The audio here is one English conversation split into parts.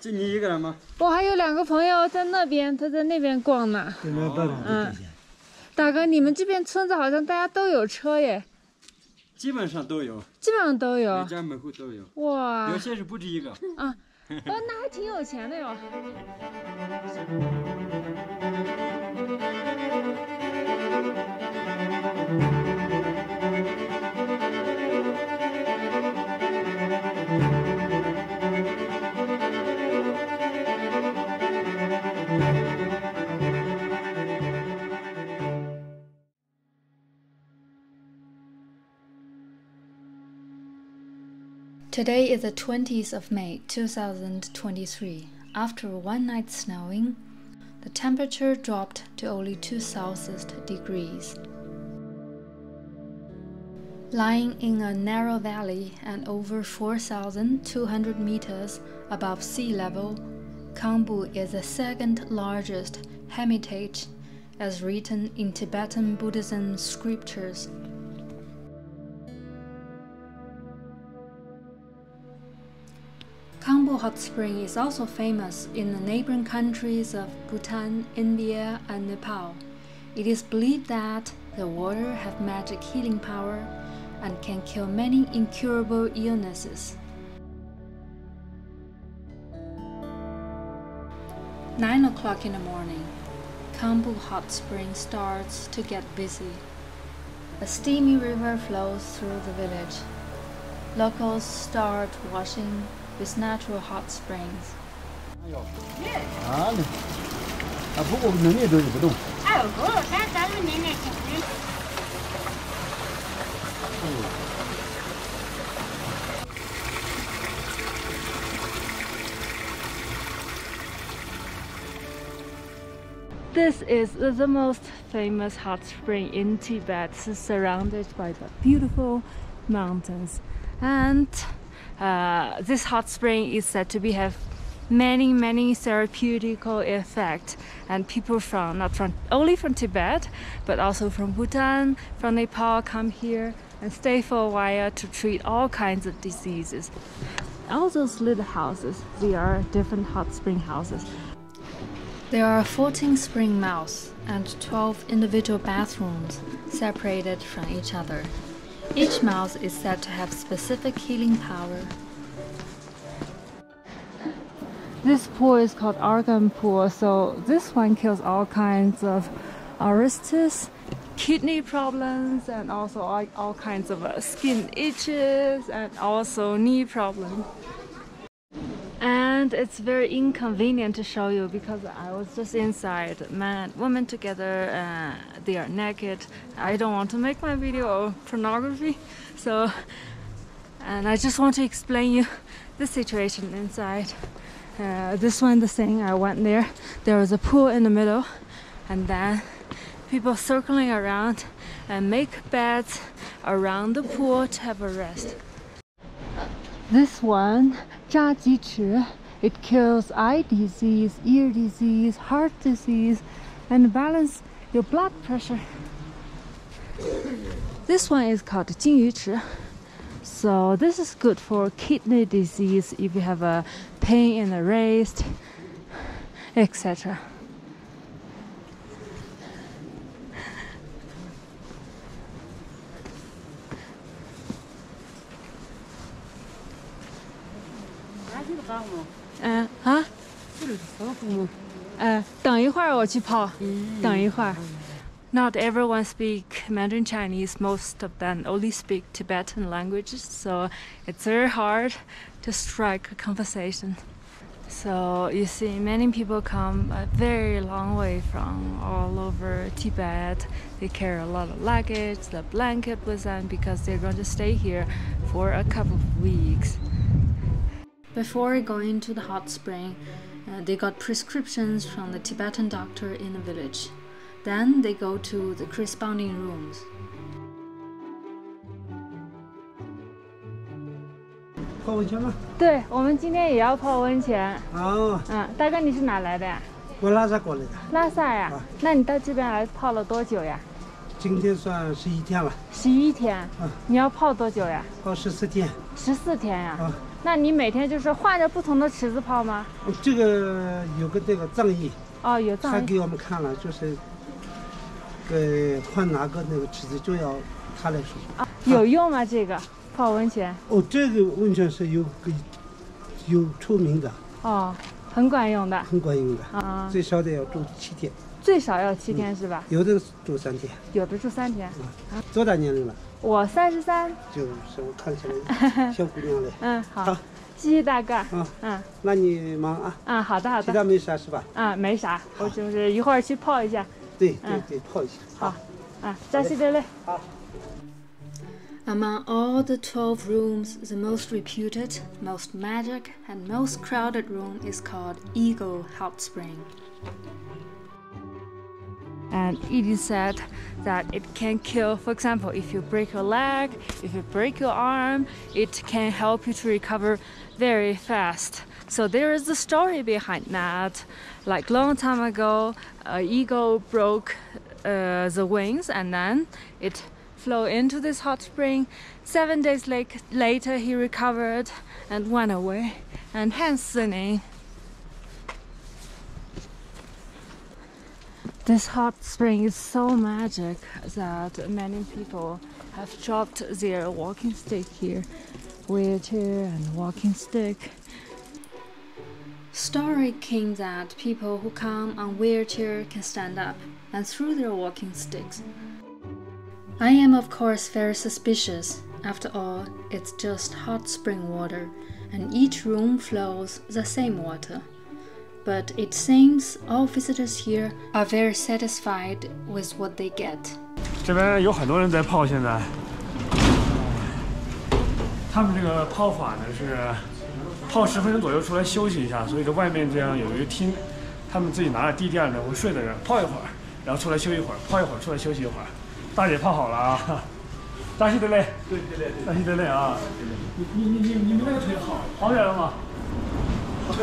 就你一个人吗？我还有两个朋友在那边，他在那边逛呢。嗯，大哥，你们这边村子好像大家都有车耶。 基本上都有，每家每户都有。哇，有些是不止一个。啊，那还挺有钱的哟。Today is the 20th of May 2023. After one night's snowing, the temperature dropped to only 2°C. Lying in a narrow valley and over 4,200 meters above sea level, Kambu is the second largest hermitage as written in Tibetan Buddhism scriptures. Khambu Hot Spring is also famous in the neighboring countries of Bhutan, India, and Nepal. It is believed that the water have magic healing power and can cure many incurable illnesses. 9 o'clock in the morning, Khambu Hot Spring starts to get busy. A steamy river flows through the village. Locals start washing with natural hot springs. This is the most famous hot spring in Tibet, surrounded by the beautiful mountains. And this hot spring is said to have many therapeutical effects, and people from not only from Tibet but also from Bhutan, from Nepal come here and stay for a while to treat all kinds of diseases. All those little houses, they are different hot spring houses. There are 14 spring mouths and 12 individual bathrooms separated from each other. Each mouse is said to have specific healing power. This pool is called Argan pool, so this one kills all kinds of arthritis, kidney problems, and also all kinds of skin itches and also knee problems. And it's very inconvenient to show you because I was just inside, man and woman together, they are naked. I don't want to make my video of pornography, so, and I just want to explain you the situation inside. This one, the thing I went there, there was a pool in the middle, and then people circling around and make beds around the pool to have a rest. This one, Zhaji Chi, it kills eye disease, ear disease, heart disease, and balance your blood pressure. This one is called Jing Yu Chi. So this is good for kidney disease if you have a pain in the wrist, etc. Not everyone speaks Mandarin Chinese, most of them only speak Tibetan languages, so it's very hard to strike a conversation. So you see, many people come a very long way from all over Tibet. They carry a lot of luggage, the blanket with them, because they're going to stay here for a couple of weeks. Before going to the hot spring, they got prescriptions from the Tibetan doctor in the village. Then they go to the corresponding rooms. 那你每天就是换着不同的池子泡吗？这个有个这个藏医，哦，有藏医，他给我们看了，就是给换哪个那个池子就要他来说。啊，有用吗？这个泡温泉？哦，这个温泉是有出名的。哦，很管用的。很管用的啊，最少得要住7天。 最少要7天是吧？有的住3天，有的住3天。多大年龄了？我33。就是我看起来小姑娘嘞。嗯，好，谢谢大哥。嗯，那你忙啊。嗯，好的好的。其他没啥是吧？啊，没啥，我就是一会儿去泡一下。对对对，泡一下。好，啊，扎西德勒。好。Among all the 12 rooms, the most reputed, most magic, and most crowded room is called Eagle Hot Spring. And it is said that it can kill, for example, if you break your leg, if you break your arm, it can help you to recover very fast. So there is a story behind that. Like long time ago, an eagle broke the wings and then it flew into this hot spring. 7 days later, he recovered and went away, and hence the name. This hot spring is so magic that many people have dropped their walking stick here, wheelchair and walking stick. Story came that people who come on wheelchair can stand up and through their walking sticks. I am of course very suspicious. After all, it's just hot spring water and each room flows the same water. But it seems all visitors here are very satisfied with what they get. 这边有很多人在泡，现在。他们这个泡法呢是泡10分钟左右出来休息一下，所以在外面这样有一个厅，他们自己拿着地垫呢会睡在这儿泡一会儿，然后出来休一会儿，泡一会儿出来休息一会儿。大姐泡好了啊，扎西德勒，对对对，扎西德勒啊，你们那个腿好点了吗？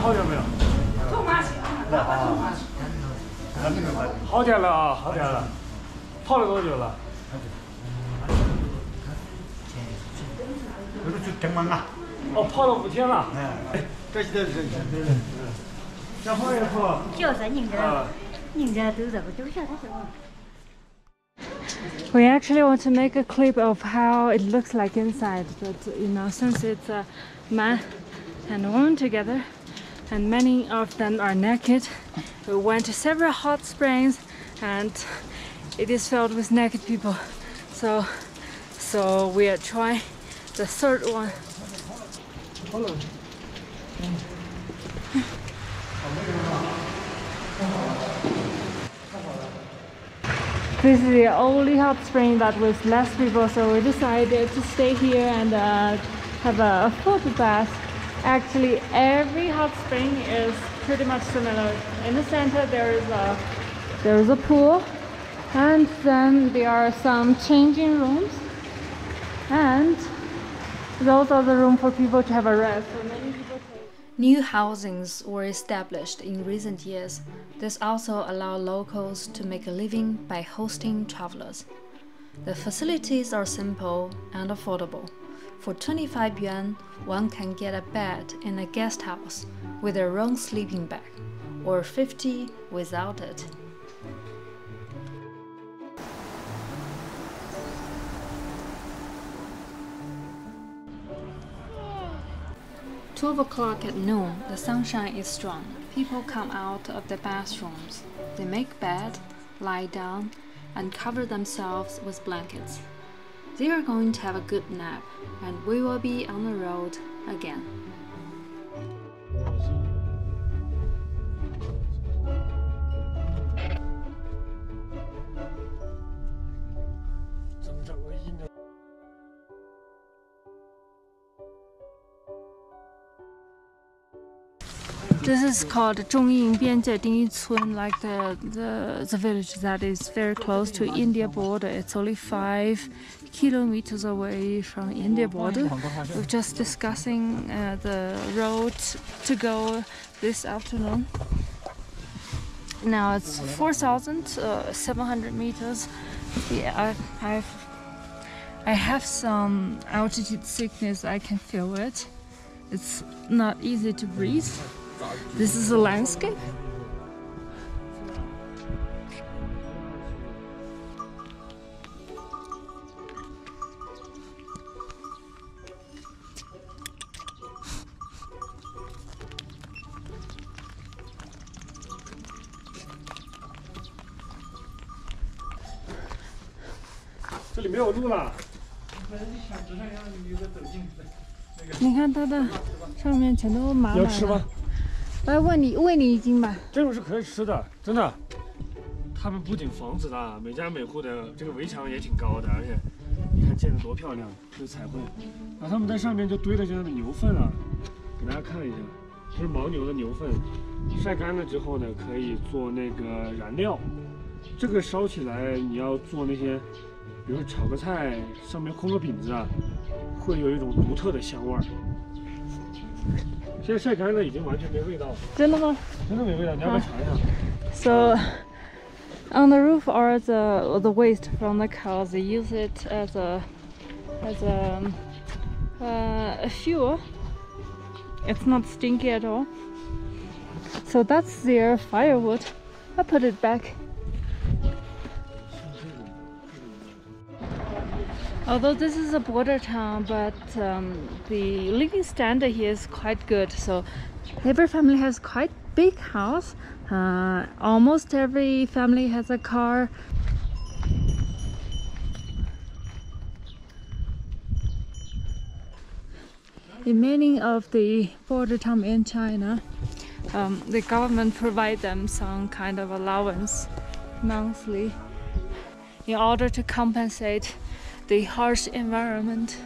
好点没有？ 好点了啊，好点了，泡了多久了？哦，泡了5天了。哎，这些都是想泡也泡。就是人家都这个就是。We actually want to make a clip of how it looks like inside, but you know, since it's a man and a woman together. And many of them are naked. We went to several hot springs and it is filled with naked people. So we are trying the third one. This is the only hot spring that with less people, so we decided to stay here and have a foot bath. Actually, every hot spring is pretty much similar. In the center, there is a pool, and then there are some changing rooms, and those are the rooms for people to have a rest. So many people take... New housings were established in recent years. This also allowed locals to make a living by hosting travelers. The facilities are simple and affordable. For 25 yuan, one can get a bed in a guest house with their own sleeping bag, or 50 without it. Yeah. 12 o'clock at noon, the sunshine is strong. People come out of their bathrooms. They make bed, lie down, and cover themselves with blankets. They are going to have a good nap, and we will be on the road again. This is called Zhongying Bian, like the village that is very close to India border. It's only 5 kilometers away from India border. We're just discussing the road to go this afternoon. Now it's 4,700 meters. Yeah, I have some altitude sickness. I can feel it. It's not easy to breathe. This is a landscape.你看它的上面全都麻麻的。要吃吗？我要问你一斤吧。这种是可以吃的，真的。他们不仅房子大，每家每户的这个围墙也挺高的，而且你看建得多漂亮，有彩绘。然后他们在上面就堆了这样的牛粪啊，给大家看一下，这是牦牛的牛粪，晒干了之后呢，可以做那个燃料。这个烧起来，你要做那些。 比如炒个菜，上面烘个饼子啊，会有一种独特的香味儿。现在晒干了，已经完全没味道了。真的吗？真的没味道，你要不要尝一下？ So, on the roof are the waste from the cows. They use it as a fuel. It's not stinky at all. So that's their firewood. I put it back. Although this is a border town, but the living standard here is quite good. So every family has quite big house. Almost every family has a car. In many of the border town in China, the government provides them some kind of allowance monthly in order to compensate the harsh environment.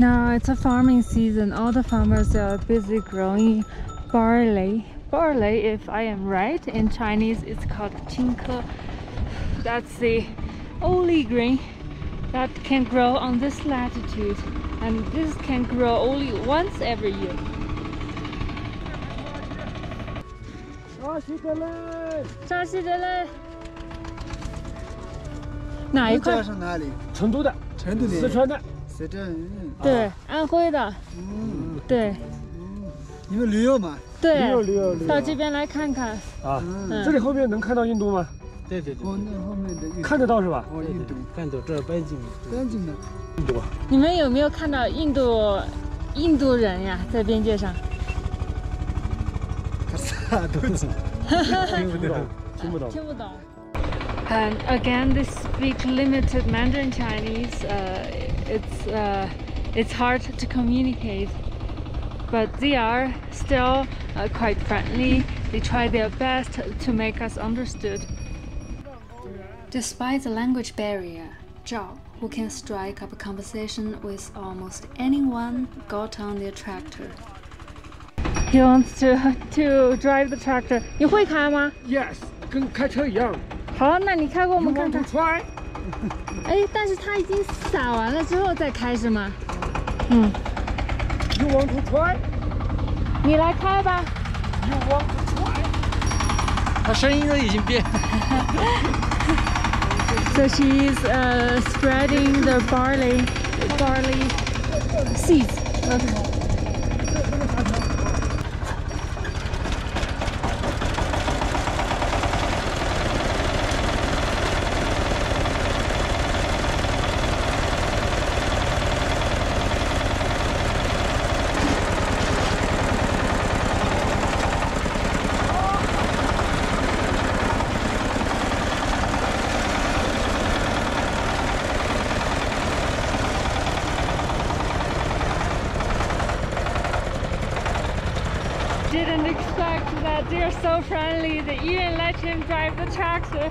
Now it's a farming season. All the farmers are busy growing barley. Barley, if I am right, in Chinese it's called chingka. That's the only grain that can grow on this latitude. And this can grow only once every year. Where 印度，你们有没有看到印度人呀？在边界上，啥都懂，听不懂。And again, they speak limited Mandarin Chinese. It's hard to communicate, but they are still quite friendly. They try their best to make us understood. Despite the language barrier, Zhao, who can strike up a conversation with almost anyone, got on their tractor. He wants to drive the tractor. 你会开吗? Yes, 跟开车一样。好，那你开过我们看看。哎，但是他已经撒完了之后再开是吗？嗯。You want to try? 你来开吧。You want to try? 他声音都已经变。So she is spreading the barley seeds. Didn't expect that they're so friendly. They even let him drive the tractor.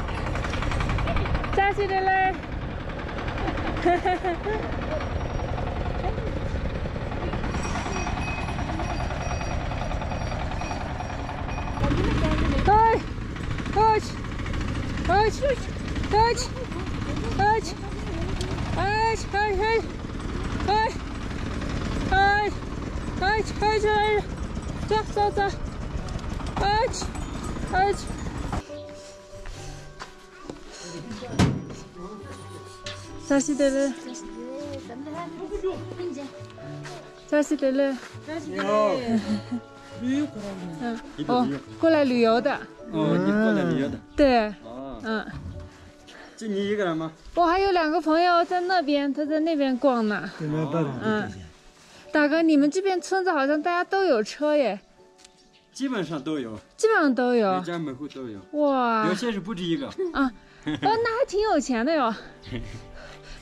Touch. 자식들을 자식들을过来旅游的。对，过来旅游的。对，嗯，这你一个人吗？我还有两个朋友在那边，他在那边逛呢。大哥，你们这边村子好像大家都有车耶。 基本上都有，每家每户都有。哇，有些是不止一个啊！那还挺有钱的哟。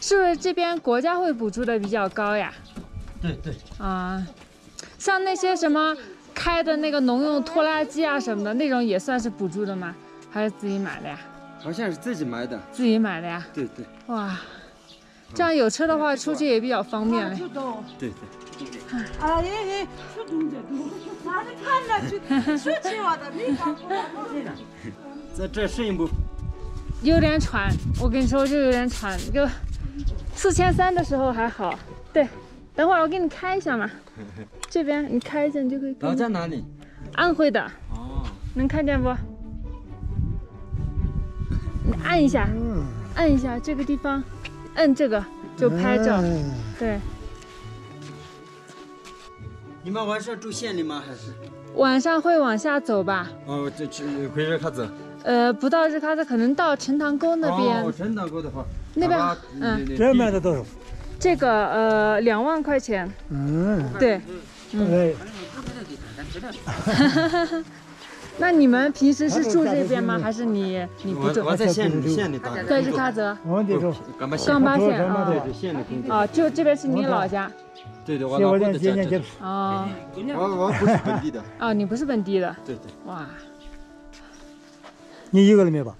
是不是这边国家会补助的比较高呀？对对。啊，像那些什么开的那个农用拖拉机啊什么的，那种也算是补助的吗？还是自己买的呀？好像是自己买的。自己买的呀？对对。哇，这样有车的话，出去也比较方便了。对对。 这深不？有点喘，我跟你说，就有点喘。就4300的时候还好。对，等会儿我给你开一下嘛。这边你开一下，你就可以。老家哪里？安徽的。哦。能看见不？你按一下，按一下这个地方，按这个就拍照。对。 你们晚上住县里吗？还是晚上会往下走吧？哦，这去回日喀则。不到日喀则，可能到陈塘沟那边。哦，陈塘沟的话，那边嗯，这卖的多少？这个2万块钱。嗯，对，嗯。那你们平时是住这边吗？还是你不住？我在县里打工。在日喀则。冈巴县啊。啊，就这边是你老家。 对对，我老家的。哦，我不是本地的。哦，你不是本地的。对对。哇，你一个人没吧？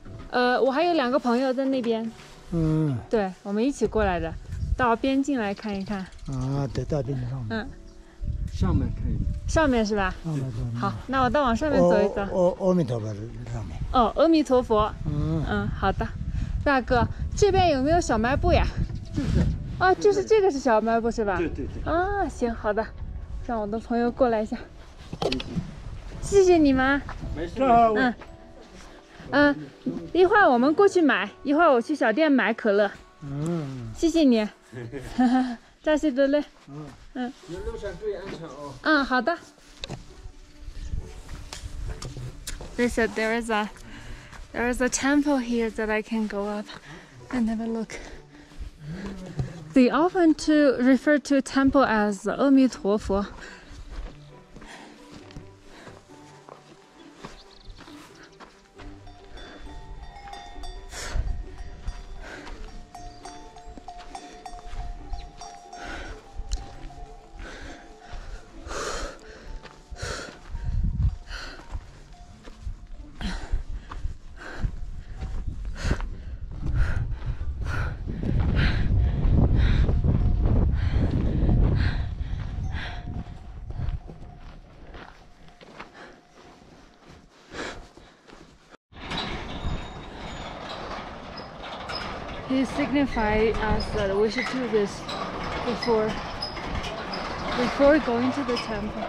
我还有两个朋友在那边。嗯。对，我们一起过来的，到边境来看一看。啊，对，到边境上。嗯。上面可以。上面是吧？上面。好，那我到往上面走一走。阿弥陀佛，上面。哦，阿弥陀佛。嗯嗯，好的。大哥，这边有没有小卖部呀？就是。 啊，就是这个是小卖部是吧？对对对。啊，行，好的，让我的朋友过来一下。谢谢你们。没事。嗯嗯，一会儿我们过去买，一会儿我去小店买可乐。嗯。谢谢你。哈哈，扎西德勒。嗯嗯。你路上注意安全哦。嗯，好的。There is a temple here that I can go up and have a look. They often refer to a temple as Amitabha. He signified us that we should do this before going to the temple.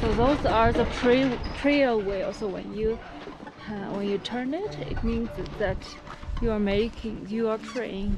So those are the prayer wheel. So when you turn it, it means that you are praying.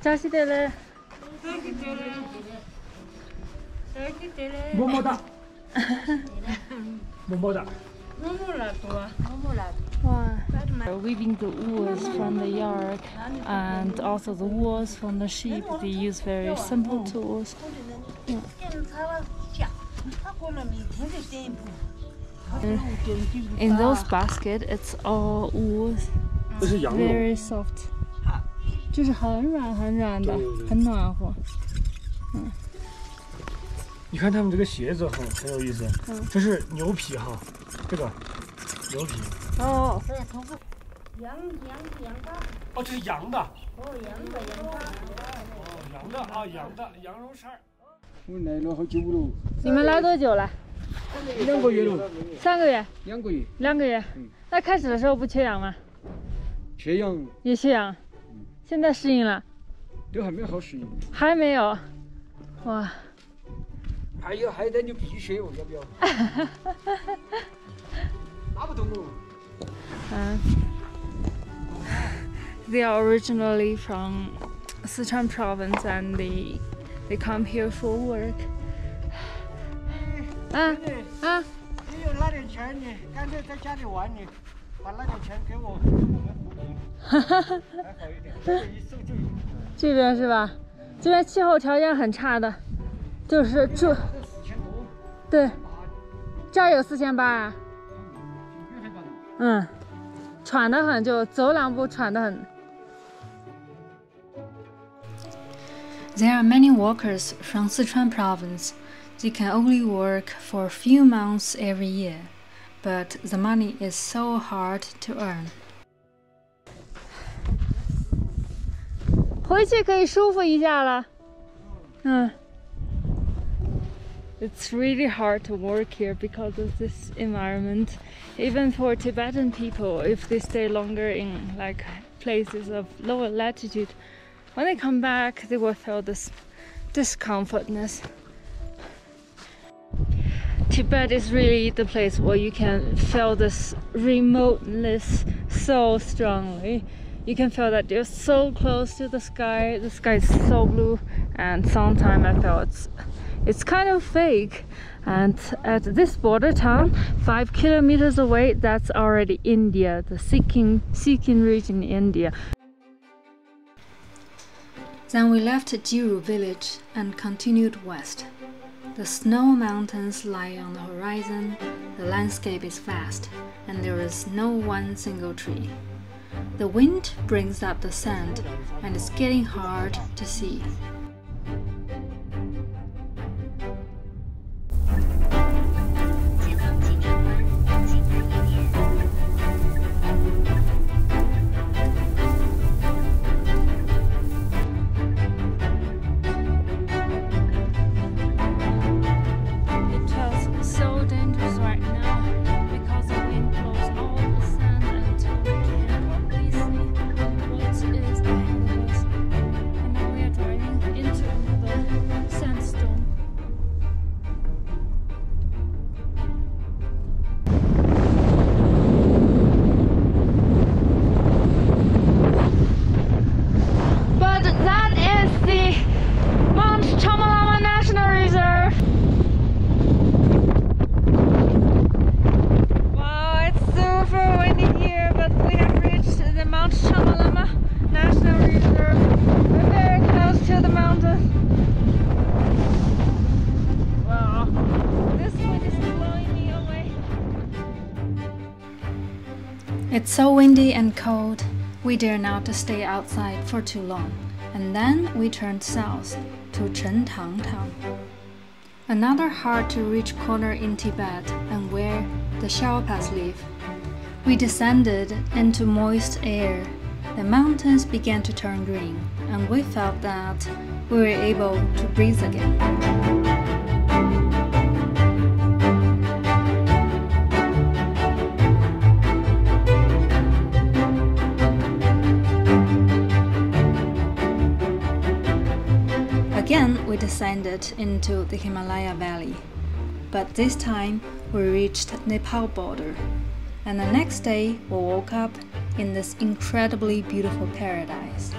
扎西德勒，么么哒，么么哒，么么啦多，么么啦。哇，weaving the wools from the yarn and also the wools from the sheep. They use very simple tools. In those baskets, it's all wools. Very soft. 就是很软很软的，很暖和。嗯，你看他们这个鞋子很有意思。嗯，这是牛皮哈，这个牛皮。哦。羊羔。哦，这是羊的。哦，羊的，羊的。哦，羊的啊，羊的，羊肉串。我来了好久了。你们来多久了？2个月了。3个月。2个月。2个月。嗯。那开始的时候不缺氧吗？缺氧。也缺氧。嗯。现在适应了。都还没有好适应。还没有。哇。 还有在流鼻血，我要不要？拿不动哦。They are originally from Sichuan province, and they come here for work. 啊！你有那点钱呢？干脆在家里玩呢，把那点钱给我，我们补补。还好一点，这一送就有。这边是吧？这边气候条件很差的。 就是住，对，这儿有4800啊。嗯，喘得很，就走两步喘得很。There are many workers from Sichuan province. They can only work for a few months every year, but the money is so hard to earn. 回去可以舒服一下了。嗯。 It's really hard to work here because of this environment. Even for Tibetan people, if they stay longer in like places of lower latitude, when they come back, they will feel this discomfortness. Tibet is really the place where you can feel this remoteness so strongly. You can feel that you're so close to the sky. The sky is so blue, and sometimes I feel it's kind of fake. And at this border town, 5 kilometers away, that's already India, the Sikkim region in India. Then we left Jiru village and continued west. The snow mountains lie on the horizon, the landscape is vast, and there is no one single tree. The wind brings up the sand, and it's getting hard to see. It's so windy and cold, we dare not to stay outside for too long, and then we turned south to Chen Tang town, another hard-to-reach corner in Tibet and where the Sherpas live. We descended into moist air, the mountains began to turn green, and we felt that we were able to breathe again. Again, we descended into the Himalaya Valley, but this time we reached Nepal border, and the next day we woke up in this incredibly beautiful paradise,